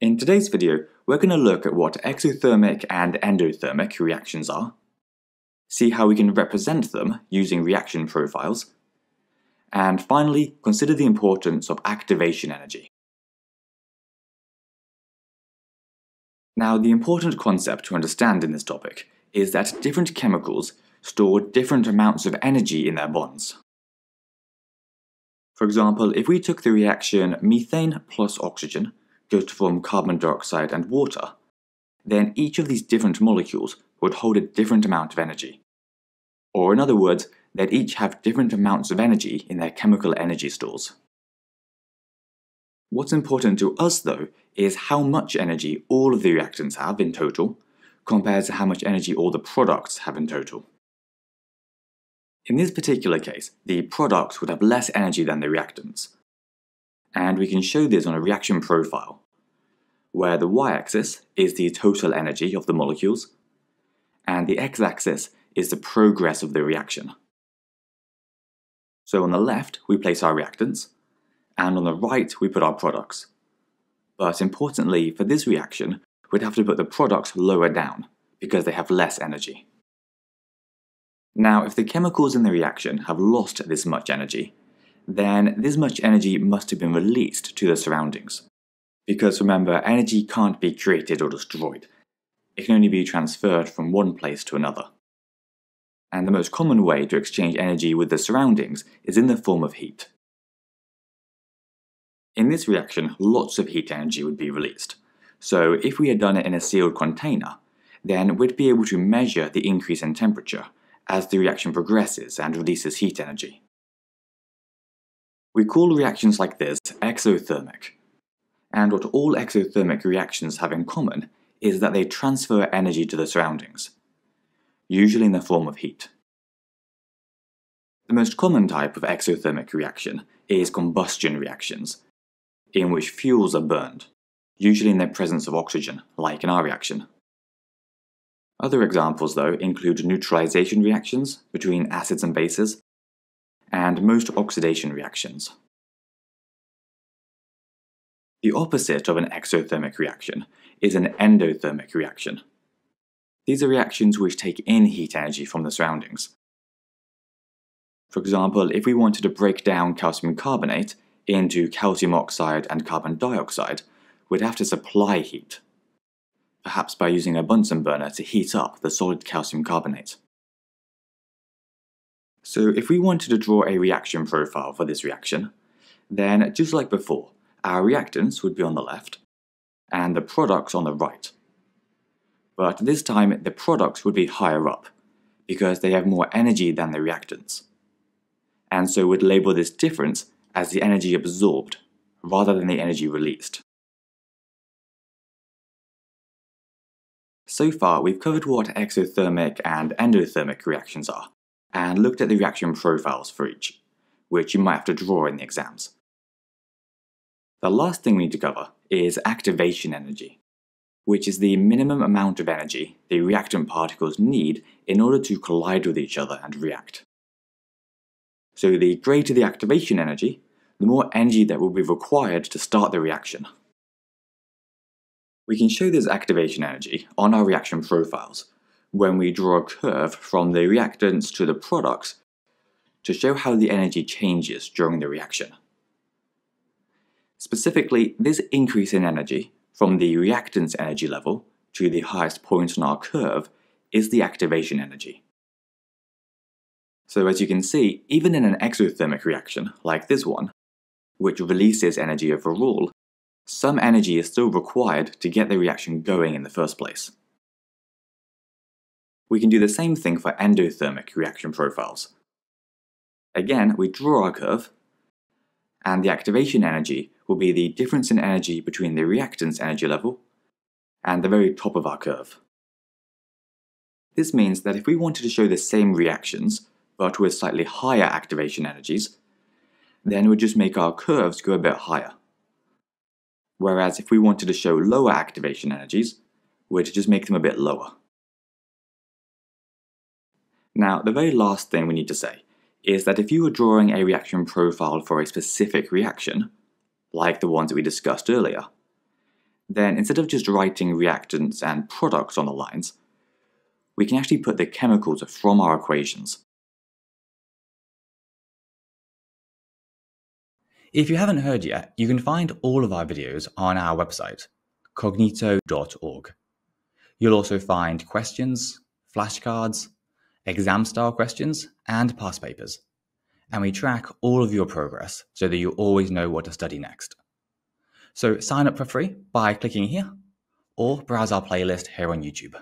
In today's video, we're going to look at what exothermic and endothermic reactions are, see how we can represent them using reaction profiles, and finally, consider the importance of activation energy. Now, the important concept to understand in this topic is that different chemicals store different amounts of energy in their bonds. For example, if we took the reaction methane plus oxygen goes to form carbon dioxide and water, then each of these different molecules would hold a different amount of energy. Or in other words, they'd each have different amounts of energy in their chemical energy stores. What's important to us, though, is how much energy all of the reactants have in total compared to how much energy all the products have in total. In this particular case, the products would have less energy than the reactants, and we can show this on a reaction profile, where the y-axis is the total energy of the molecules, and the x-axis is the progress of the reaction. So on the left, we place our reactants, and on the right, we put our products. But importantly, for this reaction, we'd have to put the products lower down, because they have less energy. Now, if the chemicals in the reaction have lost this much energy, then this much energy must have been released to the surroundings. Because remember, energy can't be created or destroyed. It can only be transferred from one place to another. And the most common way to exchange energy with the surroundings is in the form of heat. In this reaction, lots of heat energy would be released. So if we had done it in a sealed container, then we'd be able to measure the increase in temperature as the reaction progresses and releases heat energy. We call reactions like this exothermic, and what all exothermic reactions have in common is that they transfer energy to the surroundings, usually in the form of heat. The most common type of exothermic reaction is combustion reactions, in which fuels are burned, usually in the presence of oxygen, like in our reaction. Other examples, though, include neutralization reactions between acids and bases, and most oxidation reactions. The opposite of an exothermic reaction is an endothermic reaction. These are reactions which take in heat energy from the surroundings. For example, if we wanted to break down calcium carbonate into calcium oxide and carbon dioxide, we'd have to supply heat, perhaps by using a Bunsen burner to heat up the solid calcium carbonate. So if we wanted to draw a reaction profile for this reaction, then just like before, our reactants would be on the left and the products on the right. But this time the products would be higher up because they have more energy than the reactants. And so we'd label this difference as the energy absorbed rather than the energy released. So far we've covered what exothermic and endothermic reactions are, and looked at the reaction profiles for each, which you might have to draw in the exams. The last thing we need to cover is activation energy, which is the minimum amount of energy the reactant particles need in order to collide with each other and react. So the greater the activation energy, the more energy that will be required to start the reaction. We can show this activation energy on our reaction profiles, when we draw a curve from the reactants to the products to show how the energy changes during the reaction. Specifically, this increase in energy from the reactant's energy level to the highest point on our curve is the activation energy. So as you can see, even in an exothermic reaction like this one, which releases energy overall, some energy is still required to get the reaction going in the first place. We can do the same thing for endothermic reaction profiles. Again, we draw our curve, and the activation energy will be the difference in energy between the reactant's energy level and the very top of our curve. This means that if we wanted to show the same reactions, but with slightly higher activation energies, then we'd just make our curves go a bit higher. Whereas if we wanted to show lower activation energies, we'd just make them a bit lower. Now, the very last thing we need to say is that if you were drawing a reaction profile for a specific reaction, like the ones that we discussed earlier, then instead of just writing reactants and products on the lines, we can actually put the chemicals from our equations. If you haven't heard yet, you can find all of our videos on our website, cognito.org. You'll also find questions, flashcards, exam-style questions, and past papers. And we track all of your progress so that you always know what to study next. So sign up for free by clicking here, or browse our playlist here on YouTube.